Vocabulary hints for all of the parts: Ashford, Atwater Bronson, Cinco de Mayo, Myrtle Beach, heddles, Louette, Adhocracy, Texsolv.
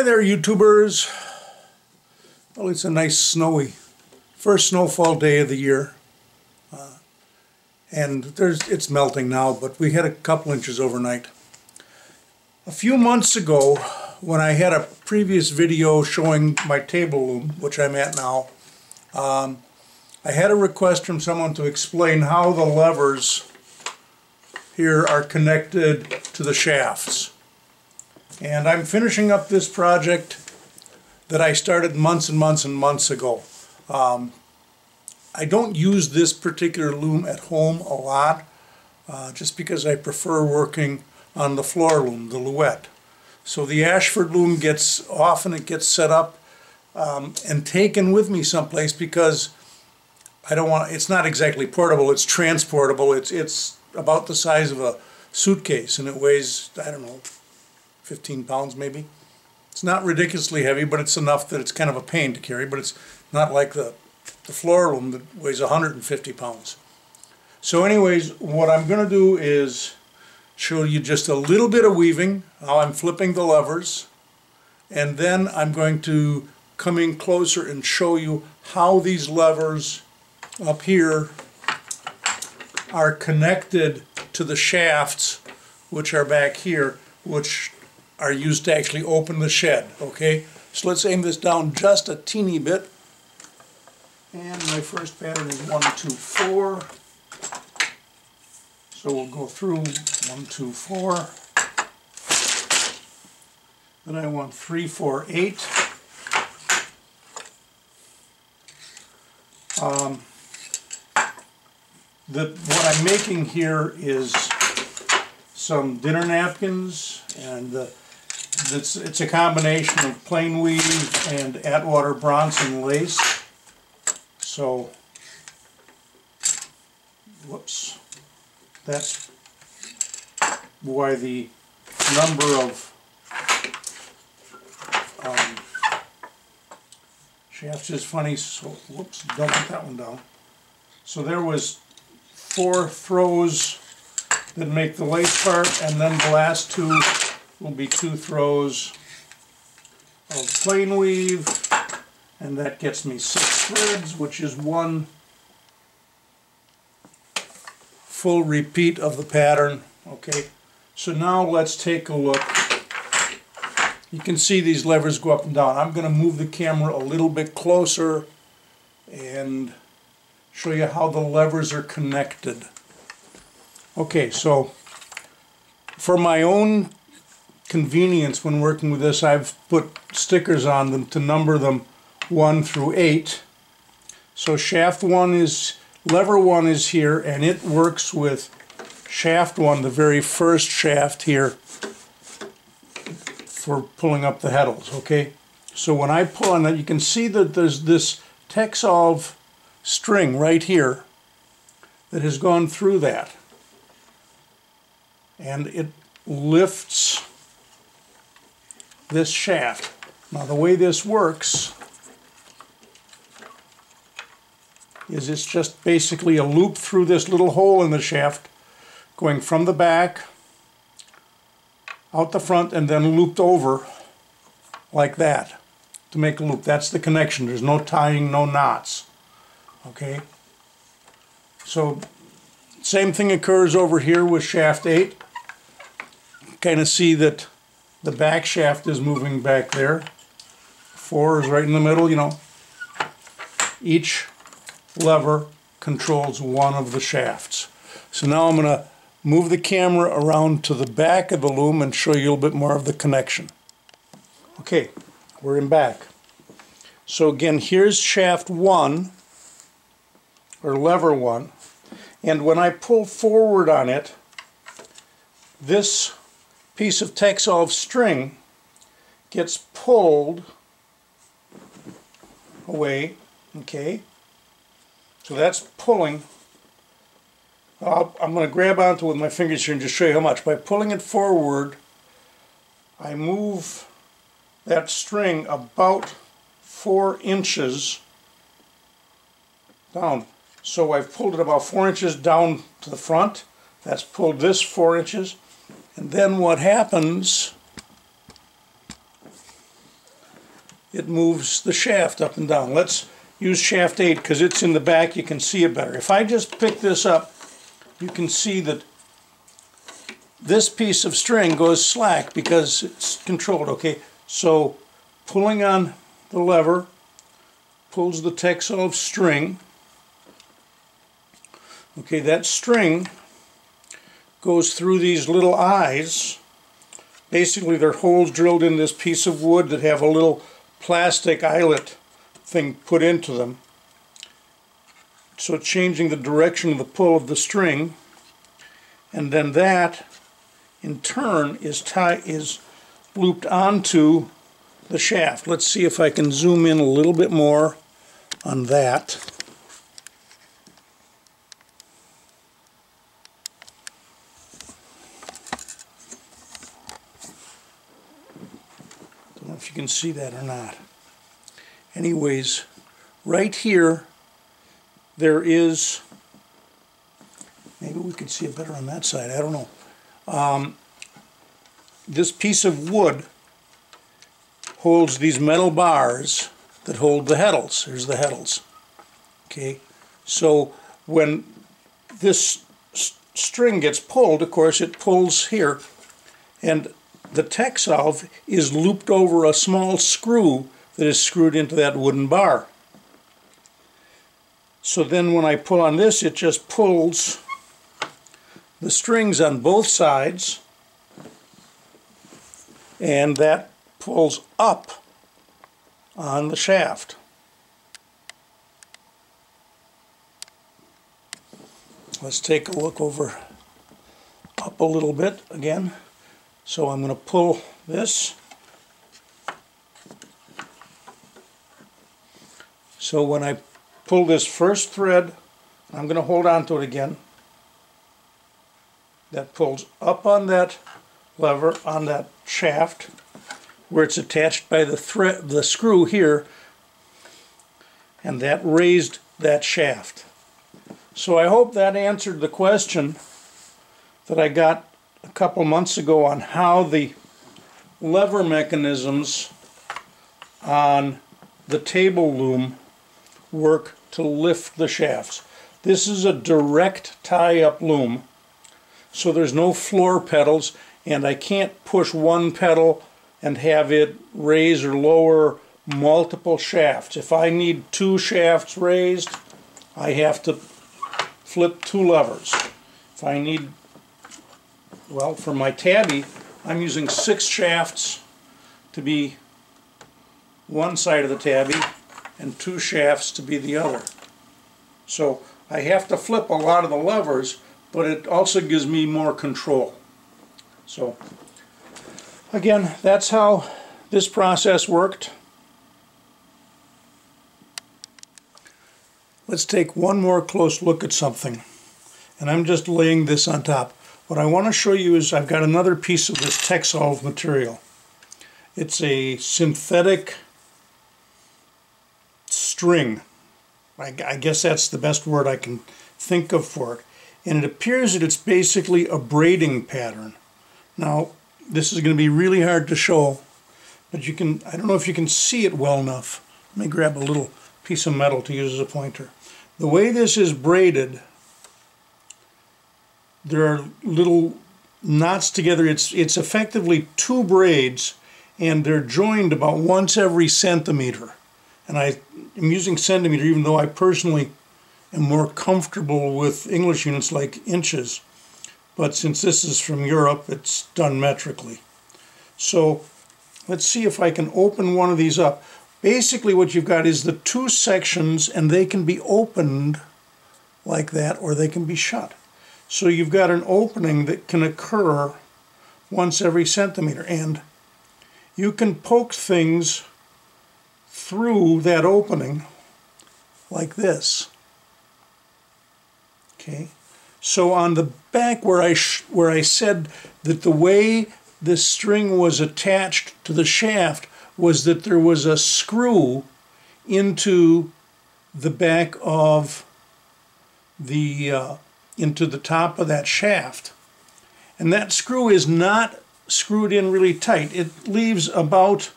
Hi there, YouTubers. Well, it's a nice snowy first snowfall day of the year, and it's melting now, but we had a couple inches overnight. A few months ago, when I had a previous video showing my table loom, which I'm at now, I had a request from someone to explain how the levers here are connected to the shafts. And I'm finishing up this project that I started months and months and months ago. I don't use this particular loom at home a lot, just because I prefer working on the floor loom, the Louette. So the Ashford loom often gets set up and taken with me someplace, because I don't want. It's not exactly portable. It's transportable. It's about the size of a suitcase, and it weighs, I don't know, 15 pounds maybe. It's not ridiculously heavy, but it's enough that it's kind of a pain to carry, but it's not like the floor loom that weighs 150 pounds. So anyways, what I'm going to do is show you just a little bit of weaving, how I'm flipping the levers, and then I'm going to come in closer and show you how these levers up here are connected to the shafts, which are back here, which are used to actually open the shed. Okay, so let's aim this down just a teeny bit. And my first pattern is 1, 2, 4. So we'll go through 1, 2, 4. Then I want 3, 4, 8. What I'm making here is some dinner napkins, and it's a combination of plain weave and Atwater Bronson lace. So, whoops, that's why the number of shafts is funny. So, whoops, don't put that one down. So there was 4 throws that make the lace part, and then the last 2 will be 2 throws of plain weave, and that gets me 6 threads, which is 1 full repeat of the pattern. Okay, so now let's take a look. You can see these levers go up and down. I'm going to move the camera a little bit closer and show you how the levers are connected. Okay, so for my own convenience when working with this, I've put stickers on them to number them 1 through 8. So lever 1 is here, and it works with shaft 1, the very first shaft here, for pulling up the heddles. Okay, so when I pull on that, you can see that there's this Texsolv string right here that has gone through that. And it lifts this shaft. Now the way this works is it's just basically a loop through this little hole in the shaft, going from the back, out the front, and then looped over like that to make a loop. That's the connection. There's no tying, no knots. Okay? So same thing occurs over here with shaft 8. Kind of see that the back shaft is moving back there. 4 is right in the middle, you know. Each lever controls one of the shafts. So now I'm going to move the camera around to the back of the loom and show you a little bit more of the connection. Okay, we're in back. So again, here's shaft 1, or lever 1, and when I pull forward on it, this piece of Texsolv string gets pulled away. Okay, so that's pulling. I'm going to grab onto it with my fingers here and just show you how much. By pulling it forward, I move that string about 4 inches down. So I've pulled it about 4 inches down to the front. That's pulled this 4 inches. And then what happens it moves the shaft up and down. Let's use shaft 8 because it's in the back, you can see it better. If I just pick this up, you can see that this piece of string goes slack because it's controlled, okay? So pulling on the lever pulls the Texsolv string. Okay, that string goes through these little eyes. Basically, they're holes drilled in this piece of wood that have a little plastic eyelet thing put into them. So changing the direction of the pull of the string, and then that in turn is looped onto the shaft. Let's see if I can zoom in a little bit more on that. Don't know if you can see that or not. Anyways, right here there is, maybe we could see it better on that side, I don't know. This piece of wood holds these metal bars that hold the heddles. Here's the heddles. Okay, so when this string gets pulled, of course it pulls here, and the Texsolv is looped over a small screw that is screwed into that wooden bar. So then when I pull on this, it just pulls the strings on both sides, and that pulls up on the shaft. Let's take a look over up a little bit again. So I'm going to pull this. So when I pull this first thread, I'm going to hold on to it again. That pulls up on that lever, on that shaft, where it's attached by the thread, the screw here, and that raised that shaft. So I hope that answered the question that I got a couple months ago on how the lever mechanisms on the table loom work to lift the shafts. This is a direct tie-up loom, so there's no floor pedals, and I can't push one pedal and have it raise or lower multiple shafts. If I need two shafts raised, I have to flip two levers. If I need, well, for my tabby, I'm using 6 shafts to be one side of the tabby and 2 shafts to be the other. So I have to flip a lot of the levers, but it also gives me more control. So again, that's how this process worked. Let's take one more close look at something. And I'm just laying this on top. What I want to show you is I've got another piece of this Texsolv material. It's a synthetic string. I guess that's the best word I can think of for it. And it appears that it's basically a braiding pattern. Now, this is going to be really hard to show, but you can, I don't know if you can see it well enough. Let me grab a little piece of metal to use as a pointer. The way this is braided, there are little knots together. It's effectively 2 braids, and they're joined about once every centimeter. And I am using centimeter even though I personally am more comfortable with English units like inches. But since this is from Europe, it's done metrically. So let's see if I can open one of these up. Basically what you've got is the 2 sections, and they can be opened like that, or they can be shut. So you've got an opening that can occur once every centimeter, and you can poke things through that opening like this. Okay. So on the back where I said that the way this string was attached to the shaft was that there was a screw into the back of the into the top of that shaft, and that screw is not screwed in really tight. It leaves about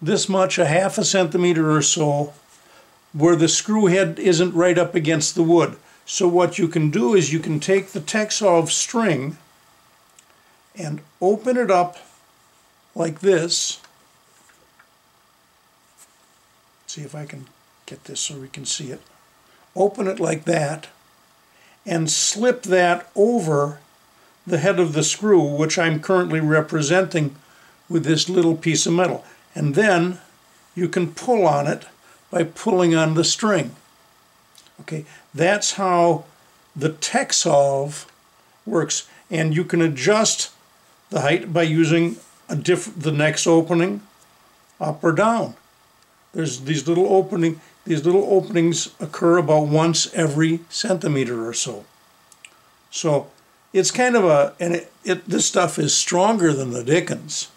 this much, a half a centimeter or so, where the screw head isn't right up against the wood. So what you can do is you can take the Texsolv string and open it up like this. See if I can get this so we can see it. Open it like that and slip that over the head of the screw, which I'm currently representing with this little piece of metal. And then you can pull on it by pulling on the string. Okay, that's how the Texsolv works. And you can adjust the height by using the next opening up or down. There's these little openings occur about once every centimeter or so. So it's kind of a, and this stuff is stronger than the dickens.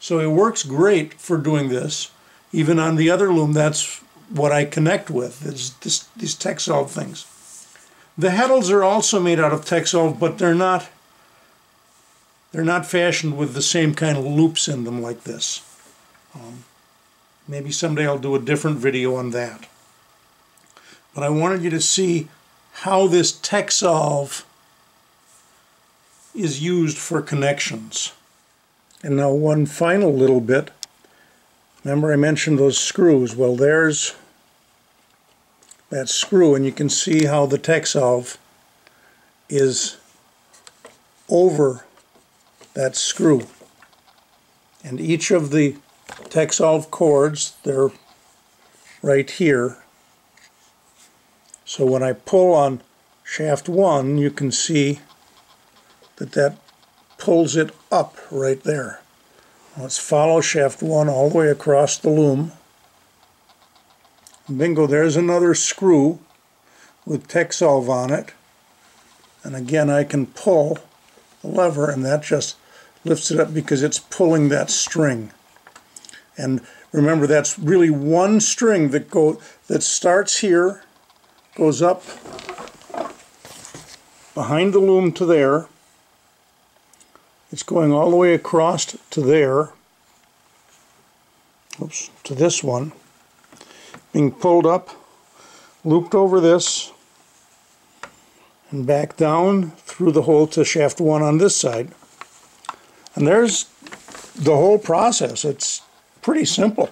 So it works great for doing this. Even on the other loom, that's what I connect with, is these Texsolv things. The heddles are also made out of Texsolv, but they're not fashioned with the same kind of loops in them like this. Maybe someday I'll do a different video on that. But I wanted you to see how this Texsolv is used for connections. And now one final little bit. Remember I mentioned those screws. Well, there's that screw, and you can see how the Texsolv is over that screw. And each of the Texsolv cords, they're right here. So when I pull on shaft one, you can see that pulls it up right there. Let's follow shaft one all the way across the loom. Bingo, there's another screw with Texsolv on it. And again, I can pull the lever and that just lifts it up because it's pulling that string. And remember, that's really one string that starts here, goes up behind the loom to there. It's going all the way across to there, oops, to this one, being pulled up, looped over this, and back down through the hole to shaft one on this side. And there's the whole process. It's pretty simple.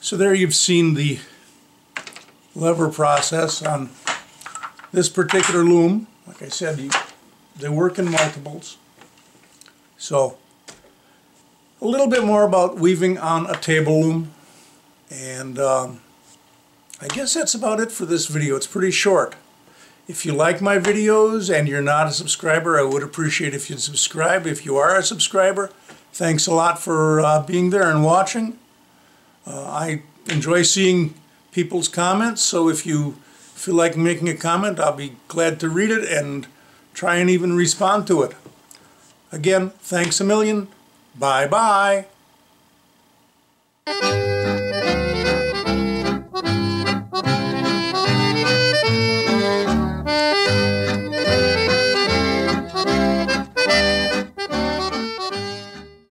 So there you've seen the lever process on this particular loom. Like I said, they work in multiples. So, a little bit more about weaving on a table loom. And I guess that's about it for this video. It's pretty short. If you like my videos and you're not a subscriber, I would appreciate if you'd subscribe. If you are a subscriber, thanks a lot for being there and watching. I enjoy seeing people's comments, so if you feel like making a comment, I'll be glad to read it and try and even respond to it. Again, thanks a million. Bye-bye.